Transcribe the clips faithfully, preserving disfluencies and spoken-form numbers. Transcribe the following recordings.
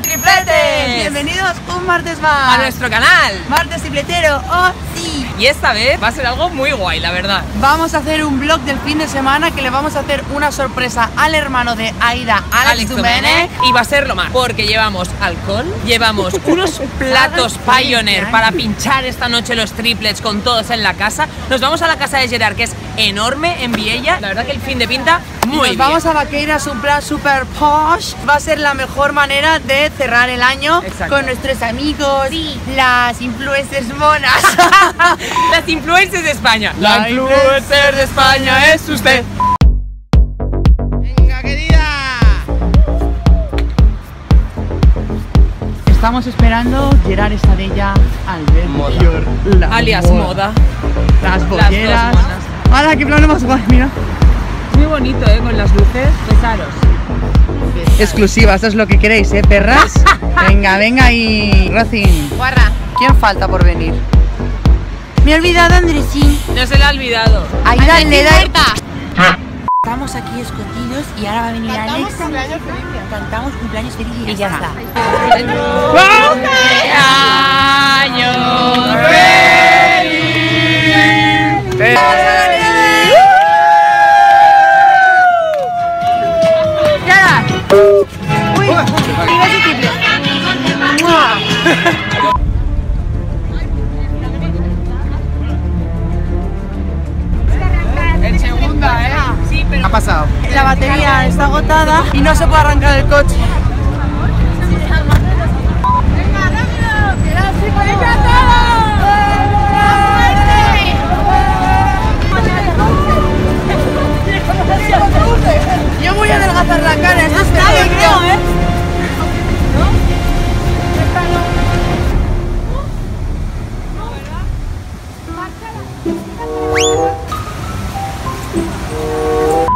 ¡Hola, tripletes! Bienvenidos un martes más a nuestro canal Martes Tripletero, oh sí. Y esta vez va a ser algo muy guay, la verdad. Vamos a hacer un vlog del fin de semana que le vamos a hacer una sorpresa al hermano de Aida, Alex, Alex Domenech. Y va a ser lo más, porque llevamos alcohol, llevamos unos platos Pioneer para pinchar esta noche los triplets con todos en la casa. Nos vamos a la casa de Gerard, que es enorme en Vielha. La verdad que el fin de pinta muy bien. Vamos a Vaqueiras, un plan super posh. Va a ser la mejor manera de cerrar el año. Exacto. Con nuestros amigos, sí. Las influencers monas. Las influencers de España. La, la influencer, influencer de España es usted. Venga, querida. Estamos esperando Gerard Estadella, Albert Mullor, alias Moda, moda. Las bolleras. ¡Hala, qué plano más guay, mira! Muy bonito, ¿eh? Con las luces. Pesaros. Exclusiva, eso es lo que queréis, ¿eh, perras? Venga, venga y... Rocín. Guarra. ¿Quién falta por venir? Me he olvidado, Andresín. No se le ha olvidado. Ahí da, le da... Estamos aquí escondidos y ahora va a venir Alex. Cantamos cumpleaños feliz. Cantamos cumpleaños feliz y ya está. ¡Cumpleaños feliz! ¡Feliz! En segunda, ¿eh? Sí, pero ha pasado. La batería está agotada y no se puede arrancar el coche. Yo voy a adelgazar la cara, esto es creo, ¿eh?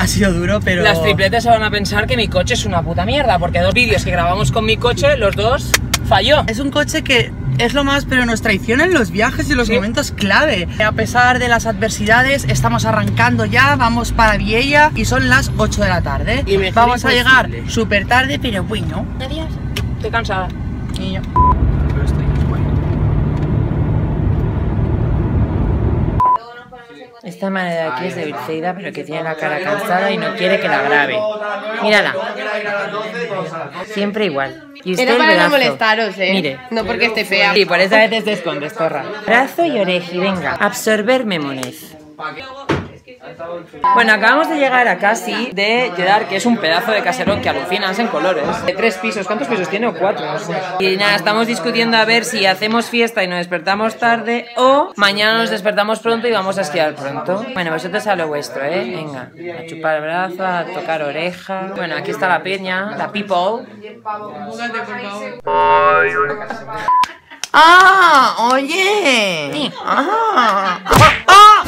Ha sido duro, pero... Las tripletas se van a pensar que mi coche es una puta mierda, porque dos vídeos que grabamos con mi coche, los dos falló. Es un coche que es lo más, pero nos traiciona en los viajes y en los sí. momentos clave. A pesar de las adversidades, estamos arrancando ya, vamos para Vielha y son las ocho de la tarde. Y vamos imposible. a llegar súper tarde, pero bueno. Adiós. Estoy cansada. Y yo. Esta madre de aquí es de Dulceida, pero que tiene la cara cansada y no quiere que la grabe. Mírala. Siempre igual. Y usted era para el brazo. No molestaros, eh. Mire. No porque esté fea. Sí, por esa vez te escondes, corra. Brazo y oreji, venga. Absorber memones. Bueno, acabamos de llegar a casi de Lladar, que es un pedazo de caserón que alucinas en colores. De tres pisos, ¿cuántos pisos tiene? O cuatro, no sé. Y nada, estamos discutiendo a ver si hacemos fiesta y nos despertamos tarde o mañana nos despertamos pronto y vamos a esquiar pronto. Bueno, vosotros a lo vuestro, ¿eh? Venga, a chupar brazo, a tocar oreja. Bueno, aquí está la peña, la people. ¡Ah! ¡Oye! Sí. ¡Ah! ¡Ah!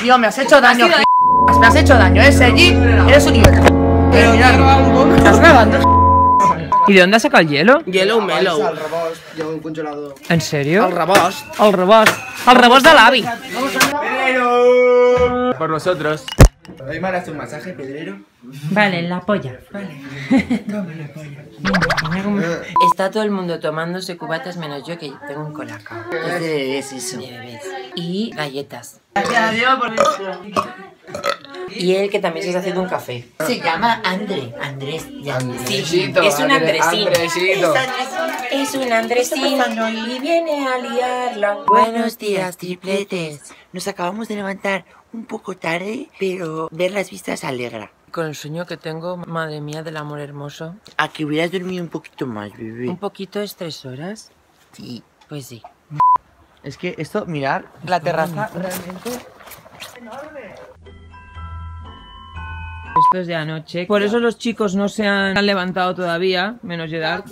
Tío, me has hecho daño, has me has hecho daño, ¿eh? Allí eres un nivel. Pero mira, estás grabando. ¿Y de dónde ha sacado el hielo? Hielo mellow. Al rebost, llevo un congelador. ¿En serio? Al rebost. Al rebost. Al rebost de la Abby. Pedrero. Por nosotros. Hoy me harás un masaje, Pedrero. Vale, en la polla. Vale. Toma la polla. Está todo el mundo tomándose cubatas menos yo, que tengo un colacao. Es de bebés eso. De bebés. Y galletas. Y él que también se está haciendo un café. Se llama André. Andrés. Andresito, sí, es un Andresito. Andresito. Es un Andresito y viene a liarla. Buenos días, tripletes. Nos acabamos de levantar un poco tarde, pero ver las vistas alegra. Con el sueño que tengo, madre mía del amor hermoso. ¿A que hubieras dormido un poquito más, bebé? ¿Un poquito es tres horas? Sí. Pues sí. Es que esto, mirad, la terraza realmente es enorme. Esto es de anoche, por eso los chicos no se han levantado todavía, menos Gerard.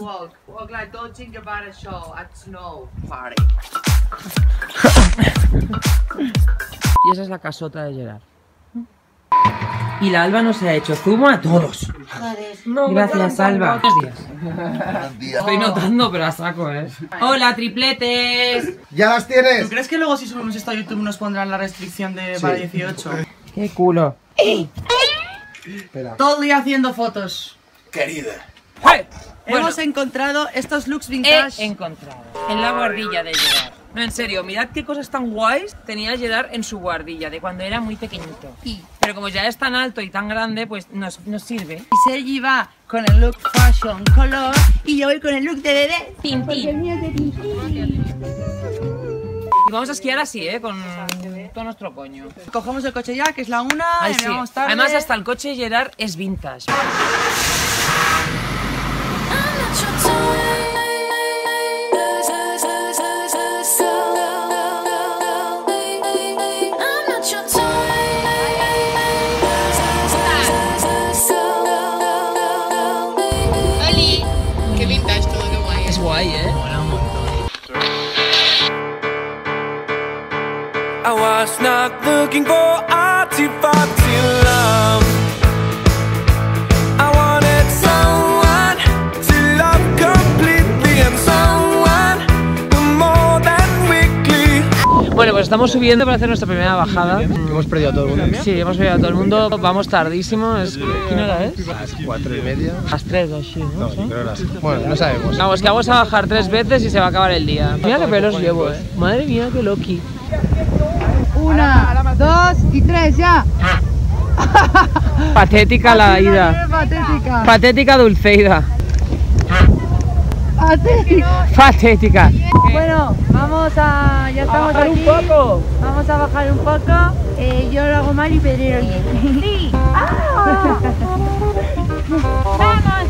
Y esa es la casota de Gerard. Y la Alba nos ha hecho zumo a todos. Joder, no, gracias, no, Alba. Buenos días. Buenos días. Estoy notando, pero a saco, ¿eh? Hola, tripletes. Ya las tienes. ¿Tú crees que luego si subimos esto a YouTube nos pondrán la restricción de sí. para dieciocho? Qué culo. Espera. Todo el día haciendo fotos. Querida. ¡Hey! Bueno, hemos encontrado estos looks vintage. He encontrado en la guardilla de Gerard. No, en serio, mirad qué cosas tan guays tenía Gerard en su guardilla de cuando era muy pequeñito. Y, pero como ya es tan alto y tan grande, pues nos, nos sirve. Y Sergi va con el look fashion color y yo voy con el look de bebé. Tintín. Y vamos a esquiar así, ¿eh? Con todo nuestro coño. Cogemos el coche ya, que es la una. Ay, sí. Tarde. Además, hasta el coche Gerard es vintage. I was not looking for arty-farty love. I wanted someone to love completely and someone more than weekly. Bueno, pues estamos subiendo para hacer nuestra primera bajada. Hemos perdido a todo el mundo. Sí, hemos perdido a todo el mundo. Vamos tardísimo. Es... ¿Qué hora es? A las cuatro y media. A las tres o así, ¿no? No, pero las... Bueno, no sabemos. Vamos, que vamos a bajar tres veces y se va a acabar el día. Mira qué pelos llevo, eh. Madre mía, qué loqui. Una, dos y tres, ya. Patética la ida. Patética. Patética Dulceida. Patética. Patética. Bueno, vamos a... Ya estamos aquí. Un poco. Vamos a bajar un poco. Eh, yo lo hago mal y Pedrero bien. Sí. Ah. ¡Vamos!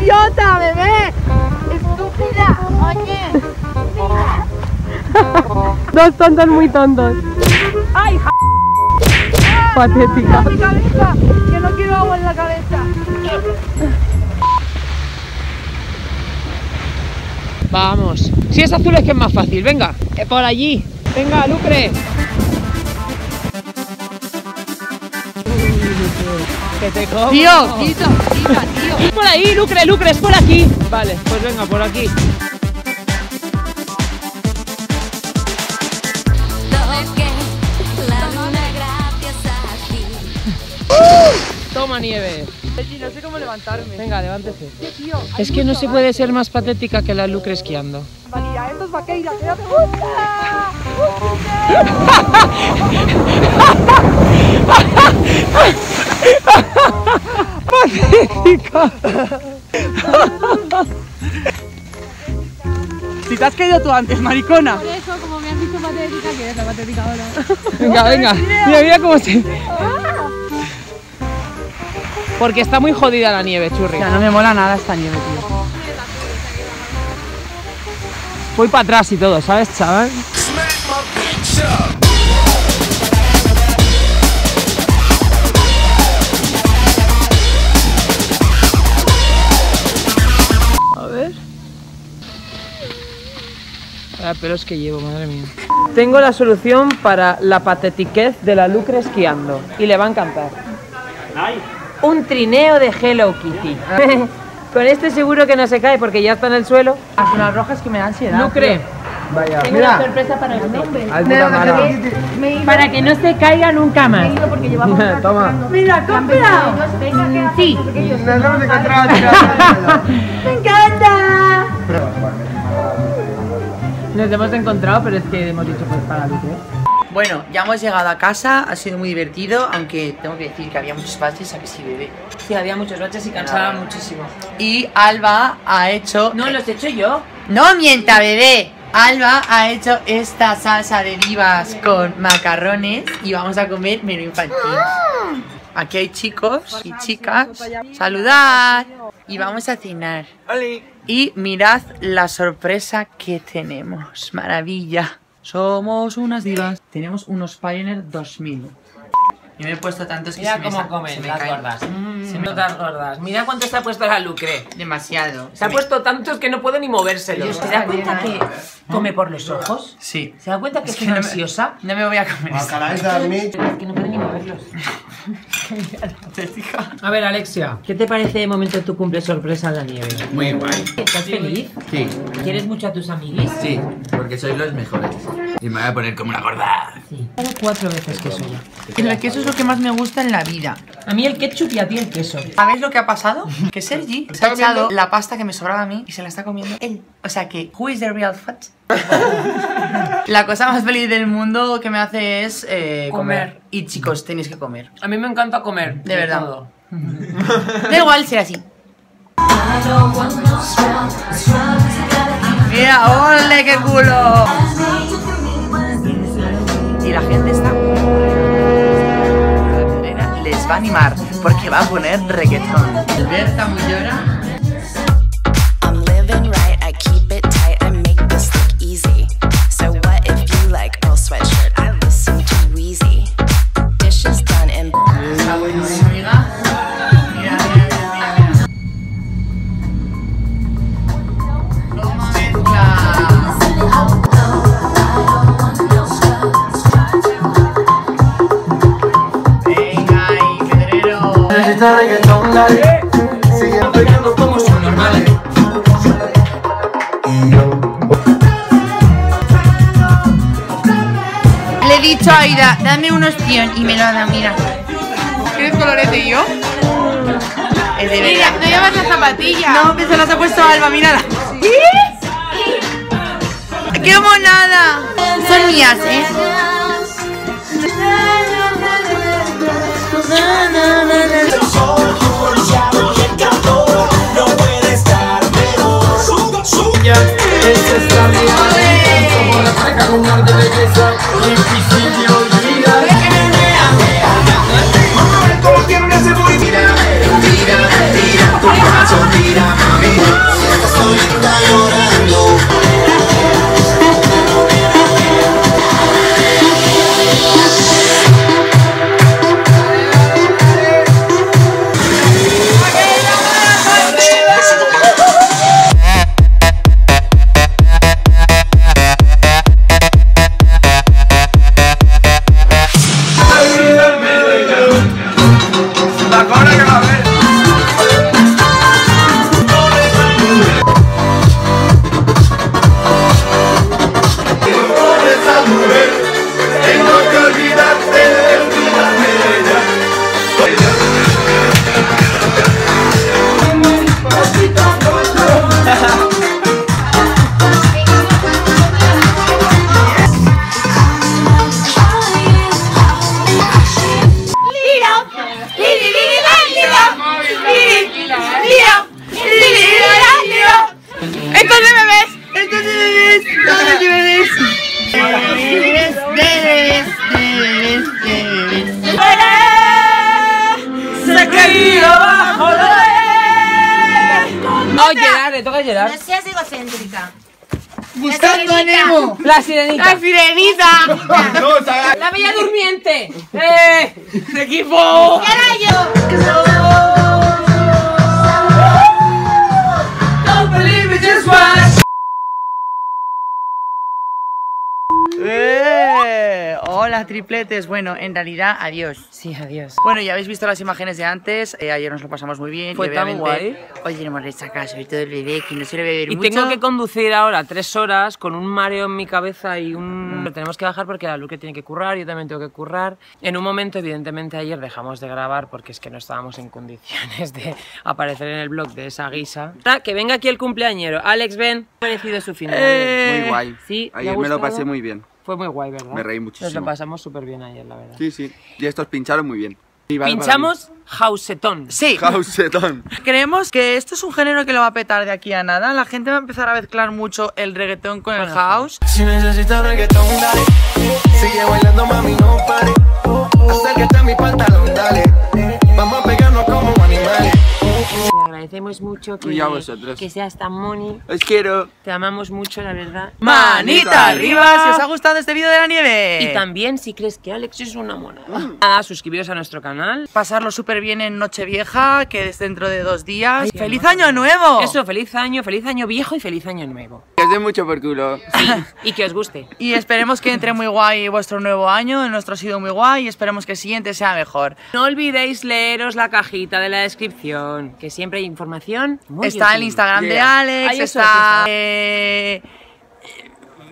¡Idiota, bebé! ¡Estúpida! ¡Oye! Dos tontos muy tontos. ¡Ay, ja! Patética. ¡Mi cabeza! ¡Que no quiero agua en la cabeza! Vamos. Si es azul es que es más fácil. Venga, por allí. Venga, Lucre. Que te como. Tío, quita, quita, tío. Por ahí, Lucre, Lucre, es por aquí. Vale, pues venga, por aquí. Toma nieve. No sé cómo levantarme. Venga, levántese. Sí, tío, es que no se puede ser más patética que la Lucre esquiando. Valida, esto es vaqueira, que no te gusta. ¡Patética! Si te has caído tú antes, maricona. Por eso, como me has dicho patética, que eres la patética ahora. Venga, venga. Mira, mira cómo se... Porque está muy jodida la nieve, churri. Ya, no me mola nada esta nieve, tío. Voy para atrás y todo, ¿sabes, chaval? A ver... Vaya pelos que llevo, madre mía. Tengo la solución para la patetiquez de la Lucre esquiando. Y le va a encantar. Un trineo de Hello Kitty. Con este seguro que no se cae porque ya está en el suelo. Las unas rojas que me dan ansiedad. Lucre, vaya. Tengo mira. Una sorpresa para usted. No, para que no se caiga nunca más. Porque llevamos toma. Mira, compra. Sí. Nos vamos a encontrar. Me encanta. Nos hemos encontrado, pero es que hemos dicho pues para Lucre. Bueno, ya hemos llegado a casa, ha sido muy divertido, aunque tengo que decir que había muchos baches, a que sí, bebé. Sí, había muchos baches y cansaba no. muchísimo. Y Alba ha hecho... No, los he hecho yo. No mienta, bebé. Alba ha hecho esta salsa de divas con macarrones y vamos a comer menú infantil. Aquí hay chicos y chicas. Saludad. Y vamos a cenar. Y mirad la sorpresa que tenemos. Maravilla. Somos unas divas. Tenemos unos Pioneer dos mil. Yo me he puesto tantos que mira se cómo me comen se me las caen. Gordas. Mm, se me las gordas. Mira cuánto se ha puesto la Lucre. Demasiado. Se, se ha me... puesto tantos que no puedo ni movérselo. ¿Se da cuenta que come por los ojos? Sí. ¿Se da cuenta que es, que es que ansiosa? No me... no me voy a comer. Es que no puedo ni moverlos. A ver, Alexia, ¿qué te parece de momento tu cumple sorpresa en la nieve? Muy guay. ¿Estás feliz? Sí. ¿Quieres mucho a tus amiguis? Sí, porque sois los mejores. Y me voy a poner como una gorda. así. Hago cuatro veces queso ya. El queso es lo que más me gusta en la vida. A mí el ketchup y a ti el queso. ¿Sabéis lo que ha pasado? Que Sergi se ha echado la pasta que me sobraba a mí y se la está comiendo él. O sea que, who is the real fat? La cosa más feliz del mundo que me hace es eh, comer. comer. Y chicos, tenéis que comer. A mí me encanta comer. De, de verdad. Todo. Da igual ser así. Mira, ole, qué culo. Y la gente está... Les va a animar porque va a poner reggaetón. Alberta Mullora. Siguen peleando como son normales. Le he dicho a Aida, dame unos cien y me lo ha dado, mira. ¿Quieres colorete y yo? Es de verdad. Mira, no llevas la zapatilla. No, que se las ha puesto Alba, mírala. ¿Qué? ¡Qué monada! Son mías, ¿eh? Gerard. No seas egocéntrica. Buscando a Nemo. La sirenita. La sirenita. La, la bella durmiente. ¡Eh! ¡De equipo! ¡Carayo! ¡Eh! Hola tripletes, bueno, en realidad, adiós. Sí, adiós. Bueno, ya habéis visto las imágenes de antes, eh, ayer nos lo pasamos muy bien. Fue tan guay. Hoy tenemos esta casa, hoy todo el bebé, que no se le ve bien mucho. Y tengo que conducir ahora tres horas con un mareo en mi cabeza y un... Mm. Tenemos que bajar porque la Luque tiene que currar, yo también tengo que currar. En un momento, evidentemente, ayer dejamos de grabar porque es que no estábamos en condiciones de aparecer en el blog de esa guisa. Que venga aquí el cumpleañero. Alex, ven. Parecido su final. Eh... Muy guay. Sí, ayer me lo pasé muy bien. Fue muy guay, ¿verdad? Me reí muchísimo. Nos lo pasamos súper bien ayer, la verdad. Sí, sí. Y estos pincharon muy bien. Pinchamos housetón. Sí. Housetón. Creemos que esto es un género que lo va a petar de aquí a nada. La gente va a empezar a mezclar mucho el reggaetón con el house. Si necesitas reggaetón, dale. Sigue bailando, mami, no pare. Acércate a mi pantalón, dale. Vamos a pegarnos como animales. Agradecemos mucho que, que seas tan moni. Os quiero. Te amamos mucho, la verdad. Manita arriba si os ha gustado este vídeo de la nieve. Y también si crees que Alex es una mona. Mm. Nada, suscribiros a nuestro canal. Pasarlo súper bien en Nochevieja, que es dentro de dos días. Ay, ¡feliz año nuevo! Eso, feliz año, feliz año viejo y feliz año nuevo. Que os dé mucho por culo. Sí, y que os guste. Y esperemos que entre muy guay vuestro nuevo año. El nuestro ha sido muy guay y esperemos que el siguiente sea mejor. No olvidéis leeros la cajita de la descripción, que siempre hay información. Muy está útil. El Instagram yeah. de Alex, Ay, está... Es, está... Eh...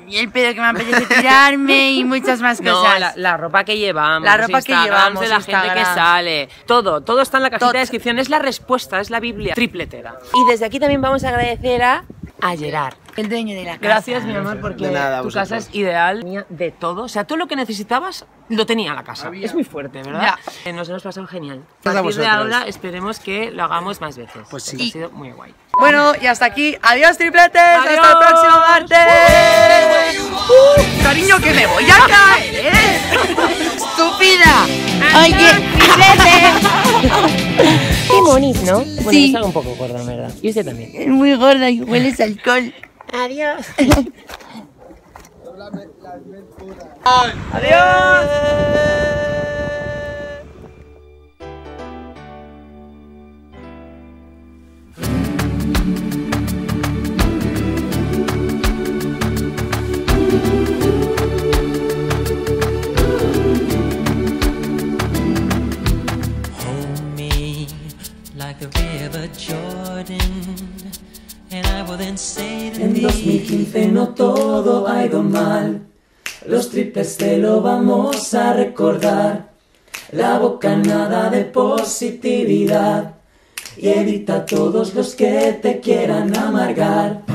y el pedo que me apetece tirarme y muchas más cosas. No, la, la ropa que llevamos, la ropa Instagram, que llevamos de la Instagram. Gente que sale, todo, todo está en la cajita todo. De descripción, es la respuesta, es la Biblia tripletera. Y desde aquí también vamos a agradecer a, a Gerard, el dueño de la casa. Gracias, mi amor, porque nada, tu vosotros. Casa es ideal, de todo. O sea, todo lo que necesitabas lo tenía la casa. Había. Es muy fuerte, ¿verdad? Ya. Nos hemos pasado genial. A partir de ahora esperemos que lo hagamos más veces. Pues sí. Ha sido muy guay. Bueno, y hasta aquí. Adiós, tripletes. Adiós. Hasta el próximo martes. Uh, cariño, que me voy a caer. ¿eh? Estúpida. Oye, tripletes. Qué monis, ¿no? Bueno, sí. Yo salgo un poco gorda, en verdad. Y usted también. Es muy gorda y hueles a alcohol. Adiós. Adiós. En dos mil quince no todo ha ido mal, los triples te lo vamos a recordar. La bocanada de positividad y evita a todos los que te quieran amargar.